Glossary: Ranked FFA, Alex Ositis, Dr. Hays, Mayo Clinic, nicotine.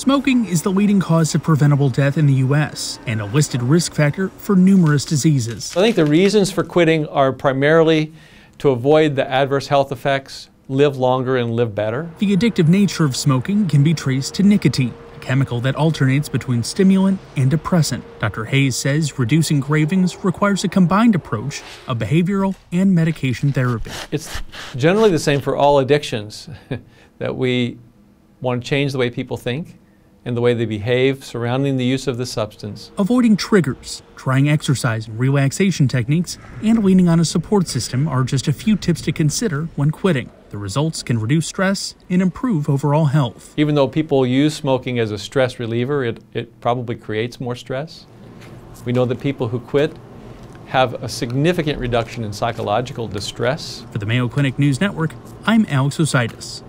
Smoking is the leading cause of preventable death in the U.S. and a listed risk factor for numerous diseases. I think the reasons for quitting are primarily to avoid the adverse health effects, live longer and live better. The addictive nature of smoking can be traced to nicotine, a chemical that alternates between stimulant and depressant. Dr. Hays says reducing cravings requires a combined approach of behavioral and medication therapy. It's generally the same for all addictions, that we want to change the way people think and the way they behave surrounding the use of the substance. Avoiding triggers, trying exercise and relaxation techniques, and leaning on a support system are just a few tips to consider when quitting. The results can reduce stress and improve overall health. Even though people use smoking as a stress reliever, it probably creates more stress. We know that people who quit have a significant reduction in psychological distress. For the Mayo Clinic News Network, I'm Alex Ositis.